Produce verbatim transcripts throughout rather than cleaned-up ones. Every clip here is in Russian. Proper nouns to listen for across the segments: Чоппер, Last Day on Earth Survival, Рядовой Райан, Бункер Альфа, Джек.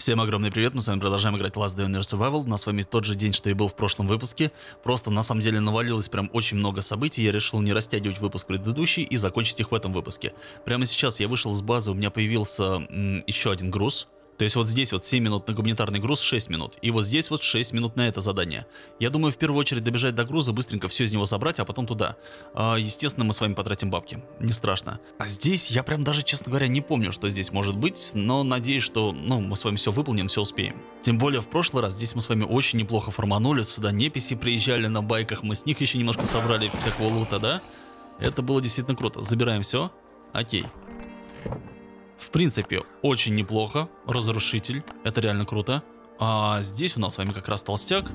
Всем огромный привет, мы с вами продолжаем играть Last Day on Earth Survival, у нас с вами тот же день, что и был в прошлом выпуске, просто на самом деле навалилось прям очень много событий, я решил не растягивать выпуск предыдущий и закончить их в этом выпуске. Прямо сейчас я вышел из базы, у меня появился м, еще один груз. То есть вот здесь вот семь минут на гуманитарный груз, шесть минут. И вот здесь вот шесть минут на это задание. Я думаю, в первую очередь добежать до груза, быстренько все из него собрать, а потом туда. А, естественно, мы с вами потратим бабки. Не страшно. А здесь я прям даже, честно говоря, не помню, что здесь может быть. Но надеюсь, что ну, мы с вами все выполним, все успеем. Тем более в прошлый раз здесь мы с вами очень неплохо фарманули. Сюда неписи приезжали на байках. Мы с них еще немножко собрали всякого лута, да? Это было действительно круто. Забираем все. Окей. В принципе, очень неплохо. Разрушитель. Это реально круто. А здесь у нас с вами как раз толстяк.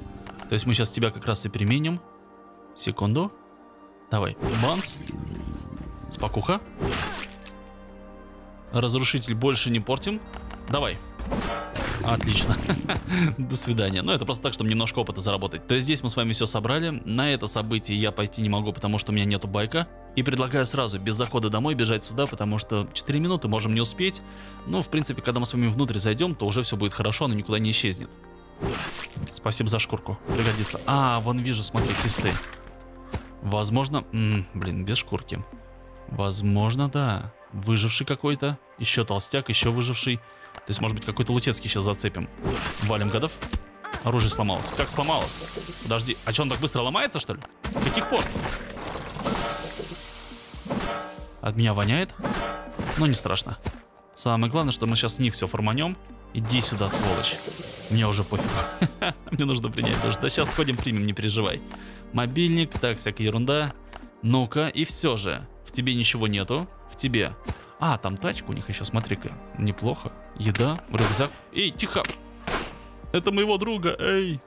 То есть мы сейчас тебя как раз и переменим. Секунду. Давай. Банц. Спокуха. Разрушитель больше не портим. Давай. Отлично. До свидания. Но это просто так, чтобы немножко опыта заработать. То есть здесь мы с вами все собрали. На это событие я пойти не могу, потому что у меня нету байка. И предлагаю сразу, без захода домой, бежать сюда, потому что четыре минуты можем не успеть. Но, в принципе, когда мы с вами внутрь зайдем, то уже все будет хорошо, оно никуда не исчезнет. Спасибо за шкурку. Пригодится. А, вон вижу, смотри, кресты. Возможно... М-м, блин, без шкурки. Возможно, да. Выживший какой-то. Еще толстяк, еще выживший. То есть, может быть, какой-то лутецкий сейчас зацепим. Валим гадов. Оружие сломалось. Как сломалось? Подожди. А что, он так быстро ломается, что ли? С каких пор? От меня воняет, но не страшно. Самое главное, что мы сейчас с них все форманем. Иди сюда, сволочь. Мне уже пофиг. Мне нужно принять душ. Да сейчас сходим, примем, не переживай. Мобильник, так, всякая ерунда. Ну-ка, и все же. В тебе ничего нету. В тебе. А, там тачка у них еще, смотри-ка. Неплохо. Еда, рюкзак. Эй, тихо. Это моего друга, эй.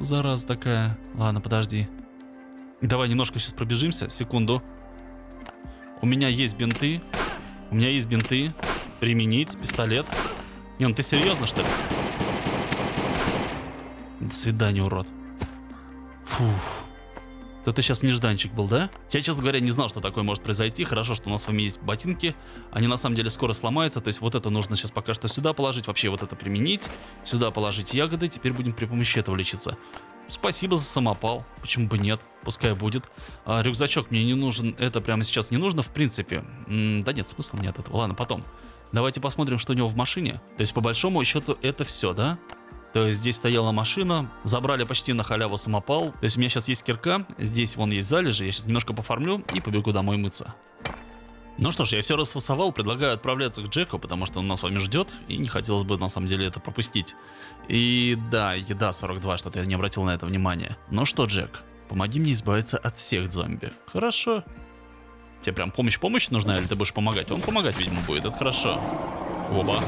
Зараза такая. Ладно, подожди. Давай немножко сейчас пробежимся. Секунду. У меня есть бинты. У меня есть бинты. Применить. Пистолет. Не, ну ты серьезно, что ли? До свидания, урод. Фух. Это сейчас нежданчик был, да? Я, честно говоря, не знал, что такое может произойти. Хорошо, что у нас с вами есть ботинки. Они на самом деле скоро сломаются. То есть вот это нужно сейчас пока что сюда положить. Вообще вот это применить. Сюда положить ягоды. Теперь будем при помощи этого лечиться. Спасибо за самопал. Почему бы нет? Пускай будет. А, рюкзачок мне не нужен. Это прямо сейчас не нужно, в принципе. М-м, да нет, смысла нет от этого. Ладно, потом. Давайте посмотрим, что у него в машине. То есть, по большому счету, это все, да? То есть, здесь стояла машина. Забрали почти на халяву самопал. То есть, у меня сейчас есть кирка. Здесь вон есть залежи. Я сейчас немножко пофармлю и побегу домой мыться. Ну что ж, я все расфасовал, предлагаю отправляться к Джеку, потому что он нас с вами ждет, и не хотелось бы на самом деле это пропустить. И да, еда сорок два, что-то я не обратил на это внимания. Ну что, Джек, помоги мне избавиться от всех зомби. Хорошо. Тебе прям помощь-помощь нужна, или ты будешь помогать? Он помогать, видимо, будет, это хорошо. Оба.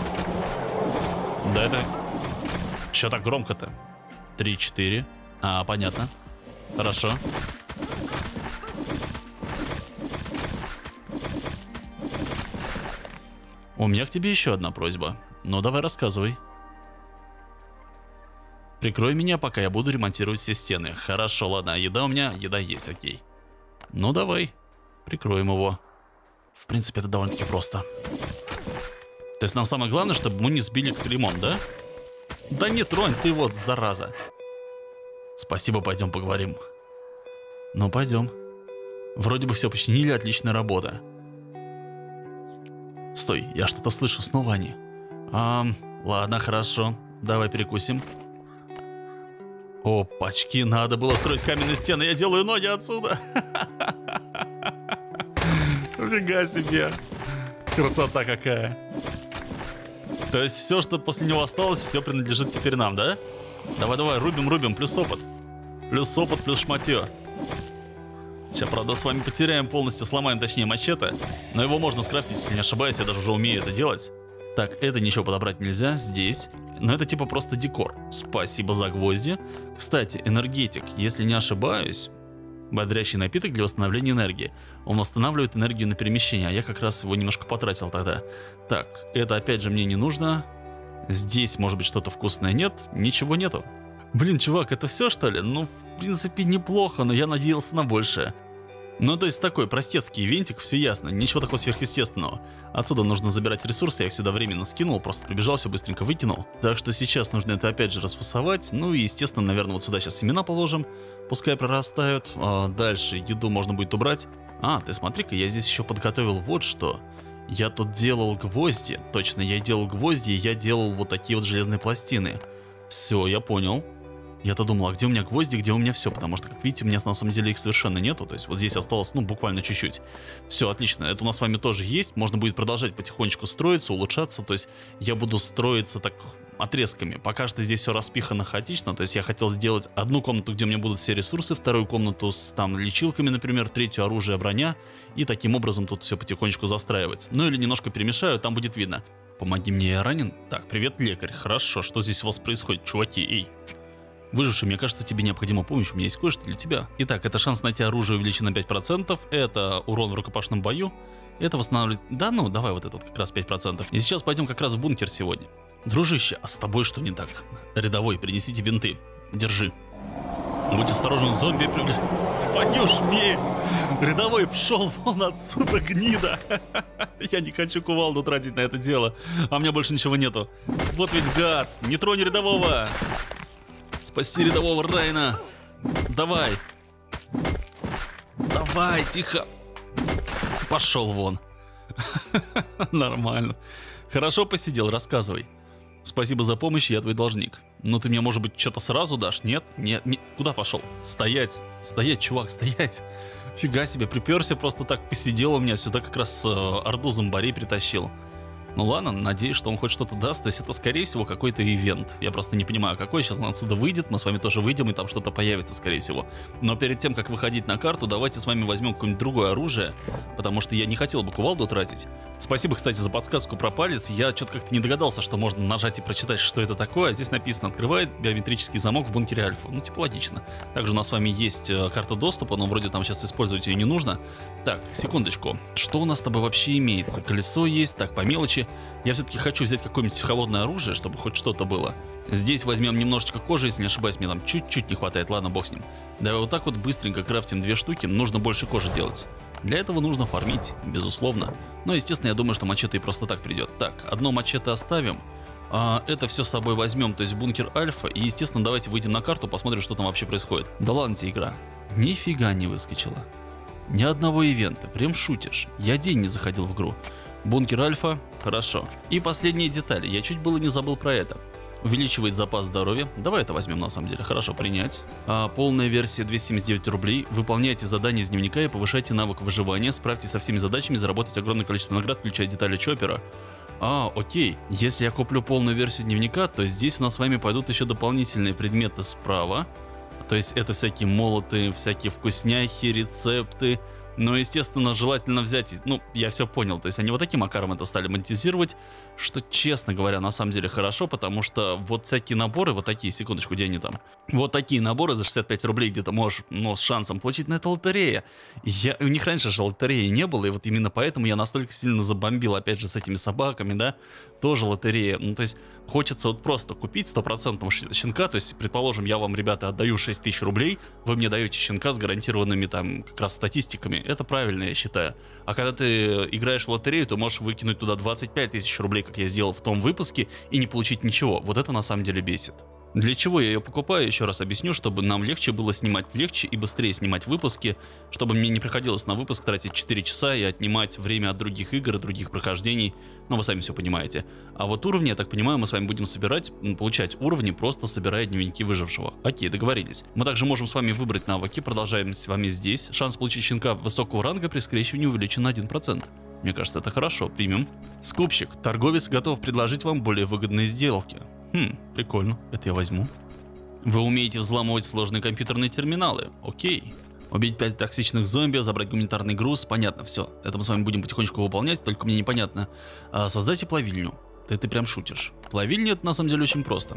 Да это... Че так громко-то? три-четыре. А, понятно. Хорошо. У меня к тебе еще одна просьба. Ну, давай рассказывай. Прикрой меня, пока я буду ремонтировать все стены. Хорошо, ладно, еда у меня, еда есть, окей. Ну, давай. Прикроем его. В принципе, это довольно-таки просто. То есть нам самое главное, чтобы мы не сбили клеймом, да? Да не тронь, ты вот, зараза. Спасибо, пойдем поговорим. Ну, пойдем. Вроде бы все починили, отличная работа. Стой, я что-то слышу, снова они. А, ладно, хорошо. Давай перекусим. Опачки, надо было строить каменные стены. Я делаю ноги отсюда. Фига себе. Красота какая. То есть все, что после него осталось, все принадлежит теперь нам, да? Давай-давай, рубим-рубим, плюс опыт. Плюс опыт, плюс шматье. Сейчас, правда, с вами потеряем полностью, сломаем, точнее, мачете. Но его можно скрафтить, если не ошибаюсь, я даже уже умею это делать. Так, это ничего подобрать нельзя, здесь. Но это типа просто декор. Спасибо за гвозди. Кстати, энергетик, если не ошибаюсь, бодрящий напиток для восстановления энергии. Он восстанавливает энергию на перемещение, а я как раз его немножко потратил тогда. Так, это опять же мне не нужно. Здесь, может быть, что-то вкусное нет? Ничего нету. Блин, чувак, это все, что ли? Ну, в принципе, неплохо, но я надеялся на большее. Ну то есть такой простецкий винтик, все ясно, ничего такого сверхъестественного. Отсюда нужно забирать ресурсы, я их сюда временно скинул, просто прибежал, все быстренько выкинул. Так что сейчас нужно это опять же расфасовать, ну и естественно, наверное, вот сюда сейчас семена положим, пускай прорастают, а дальше еду можно будет убрать. А, ты смотри-ка, я здесь еще подготовил вот что. Я тут делал гвозди, точно, я делал гвозди, и я делал вот такие вот железные пластины. Все, я понял. Я-то думал, а где у меня гвозди, где у меня все, потому что, как видите, у меня на самом деле их совершенно нету, то есть вот здесь осталось, ну, буквально чуть-чуть. Все, отлично, это у нас с вами тоже есть, можно будет продолжать потихонечку строиться, улучшаться, то есть я буду строиться так отрезками. Пока что здесь все распихано хаотично, то есть я хотел сделать одну комнату, где у меня будут все ресурсы, вторую комнату с там лечилками, например, третью оружие, броня, и таким образом тут все потихонечку застраивается. Ну или немножко перемешаю, там будет видно. Помоги мне, я ранен. Так, привет, лекарь, хорошо, что здесь у вас происходит, чуваки, эй. Выживший, мне кажется, тебе необходима помощь, у меня есть кое-что для тебя. Итак, это шанс найти оружие увеличен на пять процентов, это урон в рукопашном бою, это восстанавливает... Да ну, давай вот это вот как раз пять процентов. И сейчас пойдем как раз в бункер сегодня. Дружище, а с тобой что не так? Рядовой, принесите бинты. Держи. Будь осторожен, зомби привлечь. Поешь медь! Рядовой, пшел вон отсюда, гнида! Я не хочу кувалду тратить на это дело, а у меня больше ничего нету. Вот ведь гад, не тронь рядового! Спаси рядового Райана. Давай. Давай, тихо. Пошел вон. Нормально. Хорошо посидел, рассказывай. Спасибо за помощь, я твой должник. Но ты мне, может быть, что-то сразу дашь? Нет? Нет, нет. Куда пошел? Стоять. Стоять, чувак, стоять. Фига себе, приперся просто так, посидел у меня. Сюда как раз э, орду зомбарей притащил. Ну ладно, надеюсь, что он хоть что-то даст, то есть это скорее всего какой-то ивент. Я просто не понимаю какой, сейчас он отсюда выйдет, мы с вами тоже выйдем и там что-то появится скорее всего. Но перед тем, как выходить на карту, давайте с вами возьмем какое-нибудь другое оружие, потому что я не хотел бы кувалду тратить. Спасибо, кстати, за подсказку про палец, я что-то как-то не догадался, что можно нажать и прочитать, что это такое. Здесь написано, открывает биометрический замок в бункере Альфа, ну типа логично. Также у нас с вами есть карта доступа, но вроде там сейчас использовать ее не нужно. Так, секундочку, что у нас с тобой вообще имеется? Колесо есть, так, по мелочи. Я все-таки хочу взять какое-нибудь холодное оружие, чтобы хоть что-то было. Здесь возьмем немножечко кожи, если не ошибаюсь, мне там чуть-чуть не хватает, ладно, бог с ним. Давай вот так вот быстренько крафтим две штуки, нужно больше кожи делать. Для этого нужно фармить, безусловно. Но, естественно, я думаю, что мачете и просто так придет. Так, одно мачете оставим, а это все с собой возьмем, то есть бункер Альфа. И, естественно, давайте выйдем на карту, посмотрим, что там вообще происходит. Да ладно тебе, игра. Нифига не выскочила. Ни одного ивента, прям шутишь. Я день не заходил в игру. Бункер Альфа, хорошо. И последние детали, я чуть было не забыл про это. Увеличивает запас здоровья, давай это возьмем на самом деле, хорошо, принять. А, полная версия двести семьдесят девять рублей, выполняйте задания из дневника и повышайте навык выживания, справьтесь со всеми задачами, заработайте огромное количество наград, включая детали Чоппера. А, окей, если я куплю полную версию дневника, то здесь у нас с вами пойдут еще дополнительные предметы справа. То есть это всякие молоты, всякие вкусняхи, рецепты. Но, естественно, желательно взять, ну, я все понял, то есть они вот таким макаром это стали монетизировать, что, честно говоря, на самом деле хорошо, потому что вот всякие наборы, вот такие, секундочку, где они там, вот такие наборы за шестьдесят пять рублей где-то можешь, ну, с шансом получить, но это лотерея. Я, у них раньше же лотереи не было, и вот именно поэтому я настолько сильно забомбил, опять же, с этими собаками, да, тоже лотерея, ну, то есть хочется вот просто купить сто процентов щенка, то есть, предположим, я вам, ребята, отдаю шесть тысяч рублей, вы мне даете щенка с гарантированными там как раз статистиками. Это правильно, я считаю. А когда ты играешь в лотерею, ты можешь выкинуть туда двадцать пять тысяч рублей, как я сделал в том выпуске, и не получить ничего. Вот это на самом деле бесит. Для чего я ее покупаю, еще раз объясню, чтобы нам легче было снимать, легче и быстрее снимать выпуски, чтобы мне не приходилось на выпуск тратить четыре часа и отнимать время от других игр, от других прохождений, но вы сами все понимаете. А вот уровни, я так понимаю, мы с вами будем собирать, получать уровни, просто собирая дневники выжившего. Окей, договорились. Мы также можем с вами выбрать навыки, продолжаем с вами здесь. Шанс получить щенка высокого ранга при скрещивании увеличен на один процент. Мне кажется, это хорошо, примем. Скупщик, торговец готов предложить вам более выгодные сделки. Хм, прикольно, это я возьму. Вы умеете взламывать сложные компьютерные терминалы, окей. Убить пять токсичных зомби, забрать гуманитарный груз, понятно, все. Это мы с вами будем потихонечку выполнять, только мне непонятно. А, создайте плавильню, ты, ты прям шутишь. Плавильня это на самом деле очень просто.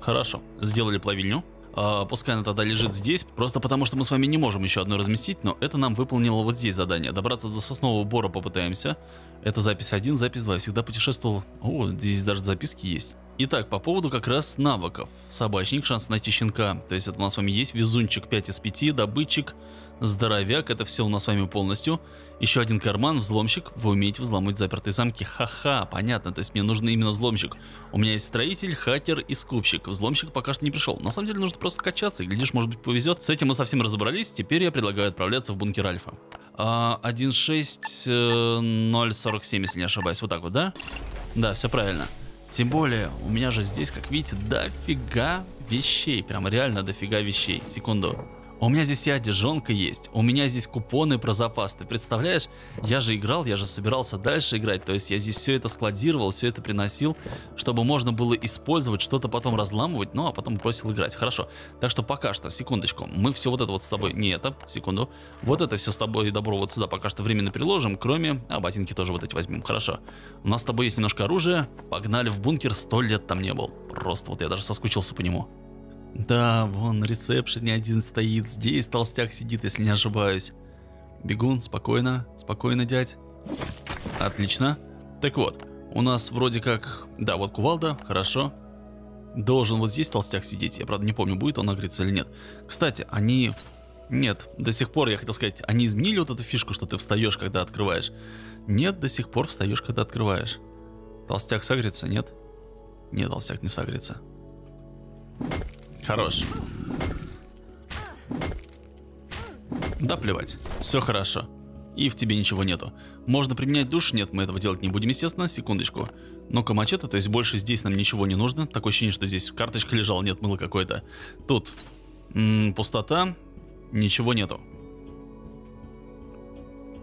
Хорошо, сделали плавильню. А, пускай она тогда лежит здесь, просто потому что мы с вами не можем еще одну разместить, но это нам выполнило вот здесь задание. Добраться до соснового бора попытаемся. Это запись один, запись два, я всегда путешествовал. О, здесь даже записки есть. Итак, по поводу как раз навыков. Собачник, шанс найти щенка. То есть это у нас с вами есть везунчик пять из пяти, добытчик, здоровяк. Это все у нас с вами полностью. Еще один карман, взломщик. Вы умеете взломать запертые замки. Ха-ха, понятно. То есть мне нужен именно взломщик. У меня есть строитель, хакер и скупщик. Взломщик пока что не пришел. На самом деле нужно просто качаться и глядишь, может быть, повезет. С этим мы совсем разобрались. Теперь я предлагаю отправляться в бункер Альфа. один шесть ноль сорок семь, если не ошибаюсь. Вот так вот, да? Да, все правильно. Тем более, у меня же здесь, как видите, дофига вещей. Прям реально дофига вещей. Секунду. У меня здесь и одежонка есть. У меня здесь купоны про запас. Ты представляешь? Я же играл, я же собирался дальше играть. То есть я здесь все это складировал, все это приносил, чтобы можно было использовать, что-то потом разламывать, ну а потом бросил играть. Хорошо. Так что пока что, секундочку, мы все вот это вот с тобой... Не это, секунду. Вот это все с тобой и добро вот сюда пока что временно приложим, кроме... А, ботинки тоже вот эти возьмем. Хорошо. У нас с тобой есть немножко оружия. Погнали в бункер. Сто лет там не был. Просто вот я даже соскучился по нему. Да, вон на ресепшене один стоит, здесь толстяк сидит, если не ошибаюсь. Бегун, спокойно, спокойно, дядь. Отлично. Так вот, у нас вроде как... Да, вот кувалда, хорошо. Должен вот здесь толстяк сидеть, я правда не помню, будет он агриться или нет. Кстати, они... Нет, до сих пор, я хотел сказать, они изменили вот эту фишку, что ты встаешь, когда открываешь. Нет, до сих пор встаешь, когда открываешь. Толстяк сагрится, нет? Нет, толстяк не сагрится. Хорош. Да плевать, все хорошо. И в тебе ничего нету. Можно применять душ, нет, мы этого делать не будем, естественно. Секундочку. Ну-ка, мачете, то есть больше здесь нам ничего не нужно. Такое ощущение, что здесь карточка лежала, нет, мыло какое-то. Тут м-м, пустота, ничего нету.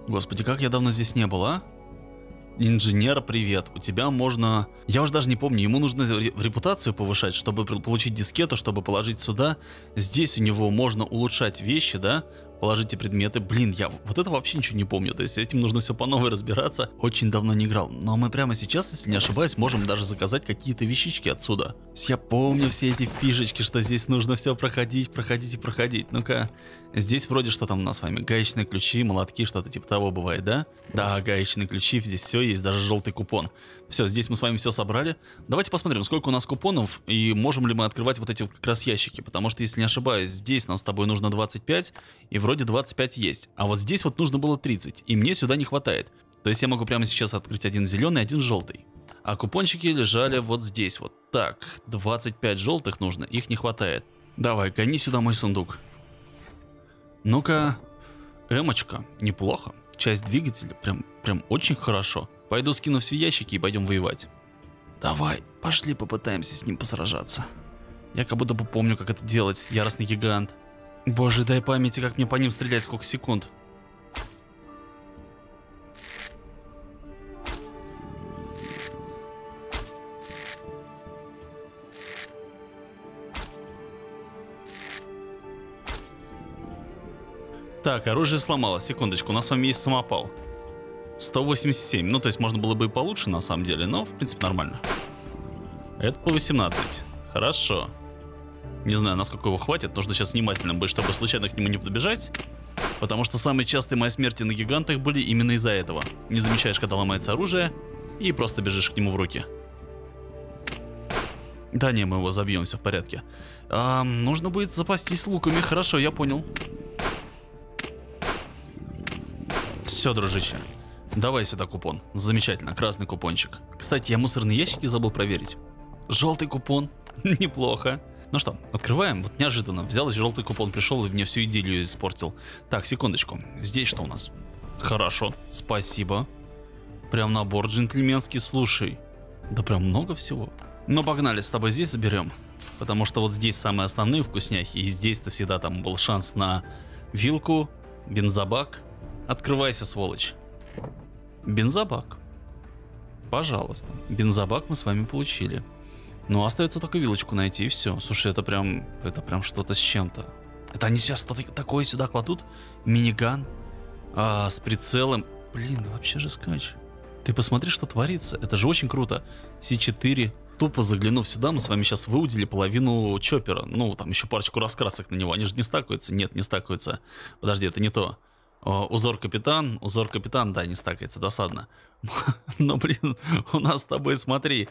Господи, как я давно здесь не был, а? Инженер, привет. У тебя можно... Я уже даже не помню, ему нужно репутацию повышать, чтобы получить дискету, чтобы положить сюда. Здесь у него можно улучшать вещи, да? Положите предметы. Блин, я вот это вообще ничего не помню. То есть с этим нужно все по новой разбираться. Очень давно не играл. Но мы прямо сейчас, если не ошибаюсь, можем даже заказать какие-то вещички отсюда. Я помню все эти фишечки, что здесь нужно все проходить, проходить и проходить. Ну-ка. Здесь вроде что там у нас с вами? Гаечные ключи, молотки, что-то типа того бывает, да? Да, гаечные ключи, здесь все есть, даже желтый купон. Все, здесь мы с вами все собрали. Давайте посмотрим, сколько у нас купонов и можем ли мы открывать вот эти вот как раз ящики. Потому что, если не ошибаюсь, здесь нам с тобой нужно двадцать пять, и вроде двадцать пять есть. А вот здесь вот нужно было тридцать, и мне сюда не хватает. То есть я могу прямо сейчас открыть один зеленый, один желтый. А купончики лежали вот здесь вот. Так, двадцать пять желтых нужно, их не хватает. Давай, гони сюда мой сундук. Ну-ка, эмочка, неплохо. Часть двигателя, прям, прям очень хорошо. Пойду скину все ящики и пойдем воевать. Давай, пошли попытаемся с ним посражаться. Я как будто бы помню, как это делать, яростный гигант. Боже, дай памяти, как мне по ним стрелять, сколько секунд. Так, оружие сломалось, секундочку, у нас с вами есть самопал. сто восемьдесят семь, ну то есть можно было бы и получше на самом деле, но в принципе нормально. Это по восемнадцать, хорошо. Не знаю, насколько его хватит, нужно сейчас внимательным быть, чтобы случайно к нему не подбежать. Потому что самые частые мои смерти на гигантах были именно из-за этого. Не замечаешь, когда ломается оружие, и просто бежишь к нему в руки. Да не, мы его забьем, все в порядке. А, нужно будет запастись луками, хорошо, я понял. Все, дружище, давай сюда купон. Замечательно, красный купончик. Кстати, я мусорные ящики забыл проверить. Желтый купон, неплохо. Ну что, открываем, вот неожиданно взял и желтый купон, пришел и мне всю идиллию испортил. Так, секундочку, здесь что у нас? Хорошо, спасибо. Прям набор джентльменский, слушай. Да прям много всего. Но погнали, с тобой здесь заберем. Потому что вот здесь самые основные вкусняхи. И здесь-то всегда там был шанс на вилку, бензобак. Открывайся, сволочь. Бензобак. Пожалуйста. Бензобак мы с вами получили. Ну, остается только вилочку найти, и все. Слушай, это прям... Это прям что-то с чем-то. Это они сейчас что-то такое сюда кладут? Миниган? А, с прицелом. Блин, вообще же скач. Ты посмотри, что творится. Это же очень круто. Си четыре. Тупо заглянув сюда, мы с вами сейчас выудили половину Чоппера. Ну, там еще парочку раскрасок на него. Они же не стакаются. Нет, не стакаются. Подожди, это не то. О, узор капитан, узор капитан, да, не стакается, досадно. Но, блин, у нас с тобой, смотри,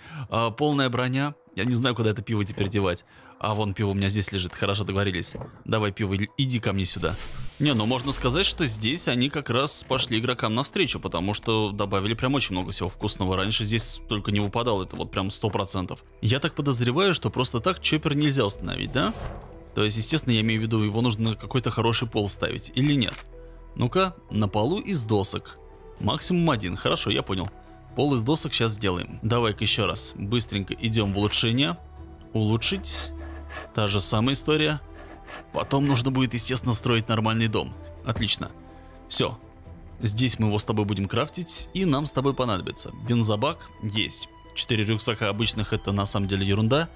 полная броня. Я не знаю, куда это пиво теперь девать. А вон пиво у меня здесь лежит, хорошо договорились. Давай, пиво, иди ко мне сюда. Не, ну можно сказать, что здесь они как раз пошли игрокам навстречу, потому что добавили прям очень много всего вкусного. Раньше здесь только не выпадало, это вот прям сто процентов. Я так подозреваю, что просто так Чоппер нельзя установить, да? То есть, естественно, я имею в виду, его нужно на какой-то хороший пол ставить, или нет? Ну-ка, на полу из досок. Максимум один, хорошо, я понял. Пол из досок сейчас сделаем. Давай-ка еще раз, быстренько идем в улучшение. Улучшить. Та же самая история. Потом нужно будет, естественно, строить нормальный дом. Отлично. Все. Здесь мы его с тобой будем крафтить, и нам с тобой понадобится бензобак. Есть. Четыре рюкзака обычных, это на самом деле ерунда.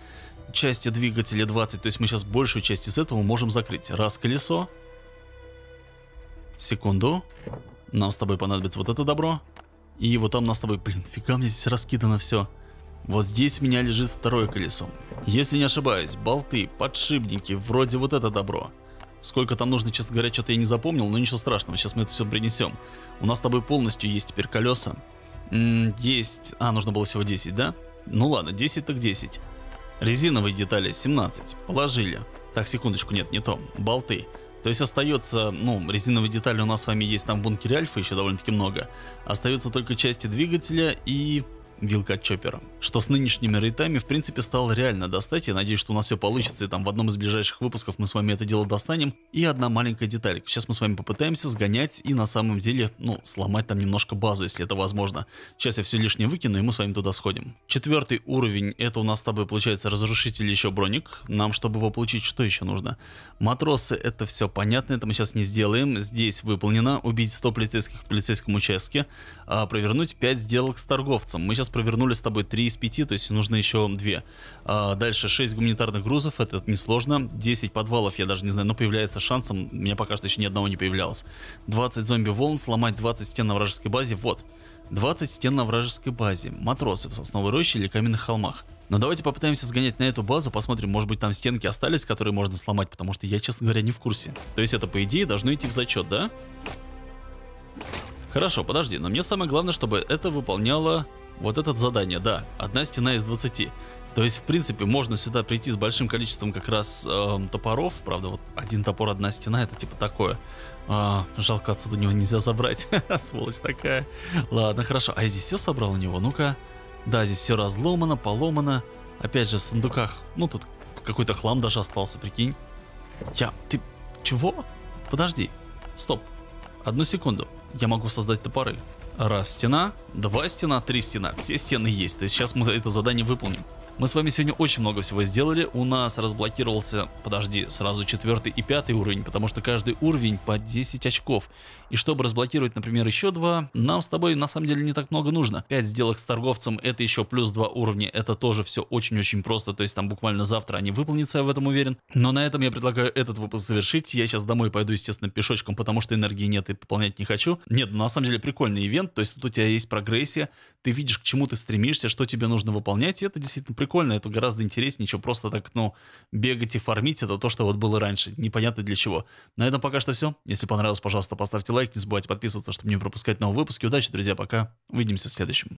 Части двигателя двадцать, то есть мы сейчас большую часть из этого можем закрыть. Раз колесо. Секунду. Нам с тобой понадобится вот это добро. И вот там нас с тобой... Блин, фига мне здесь раскидано все. Вот здесь у меня лежит второе колесо. Если не ошибаюсь, болты, подшипники, вроде вот это добро. Сколько там нужно, честно говоря, что-то я не запомнил, но ничего страшного, сейчас мы это все принесем. У нас с тобой полностью есть теперь колеса. М-м, есть... А, нужно было всего десять, да? Ну ладно, десять так десять. Резиновые детали семнадцать. Положили. Так, секундочку, нет, не то. Болты. То есть остается, ну, резиновые детали у нас с вами есть там в бункере Альфа еще довольно-таки много. Остается только части двигателя и... вилка от Чоппера, что с нынешними рейтами в принципе стало реально достать. Я надеюсь, что у нас все получится, и там в одном из ближайших выпусков мы с вами это дело достанем. И одна маленькая деталь. Сейчас мы с вами попытаемся сгонять и на самом деле, ну, сломать там немножко базу, если это возможно. Сейчас я все лишнее выкину, и мы с вами туда сходим. Четвертый уровень, это у нас с тобой получается разрушитель, еще броник. Нам, чтобы его получить, что еще нужно? Матросы, это все понятно, это мы сейчас не сделаем. Здесь выполнено. Убить сто полицейских в полицейском участке. А провернуть пять сделок с торговцем. Мы сейчас провернули с тобой три из пяти, то есть нужно еще два. А дальше шесть гуманитарных грузов, это несложно. десять подвалов, я даже не знаю, но появляется шансом. У меня пока что еще ни одного не появлялось. двадцать зомби-волн, сломать двадцать стен на вражеской базе, вот. двадцать стен на вражеской базе. Матросы в сосновой роще или каменных холмах. Но давайте попытаемся сгонять на эту базу, посмотрим, может быть там стенки остались, которые можно сломать, потому что я, честно говоря, не в курсе. То есть это, по идее, должно идти в зачет, да? Хорошо, подожди, но мне самое главное, чтобы это выполняло... Вот это задание, да, одна стена из двадцати. То есть, в принципе, можно сюда прийти с большим количеством как раз э, топоров. Правда, вот один топор, одна стена, это типа такое. А, жалко, отсюда у него нельзя забрать. Сволочь такая. Ладно, хорошо. А я здесь все собрал у него? Ну-ка. Да, здесь все разломано, поломано. Опять же, в сундуках. Ну, тут какой-то хлам даже остался, прикинь. Я... Ты... Чего? Подожди. Стоп. Одну секунду. Я могу создать топоры. Раз стена, два стена, три стена. Все стены есть, то есть сейчас мы это задание выполним. Мы с вами сегодня очень много всего сделали. У нас разблокировался, подожди, сразу четвертый и пятый уровень, потому что каждый уровень по десять очков. И чтобы разблокировать, например, еще два, нам с тобой на самом деле не так много нужно. пять сделок с торговцем, это еще плюс два уровня, это тоже все очень-очень просто, то есть там буквально завтра они выполнятся, я в этом уверен. Но на этом я предлагаю этот выпуск завершить. Я сейчас домой пойду, естественно, пешочком, потому что энергии нет и пополнять не хочу. Нет, на самом деле прикольный ивент, то есть тут у тебя есть прогрессия, ты видишь, к чему ты стремишься, что тебе нужно выполнять, и это действительно прикольно, это гораздо интереснее, чем просто так, ну, бегать и фармить, это то, что вот было раньше, непонятно для чего. На этом пока что все. Если понравилось, пожалуйста, поставьте лайк. Не забывайте подписываться, чтобы не пропускать новые выпуски. Удачи, друзья, пока. Увидимся в следующем.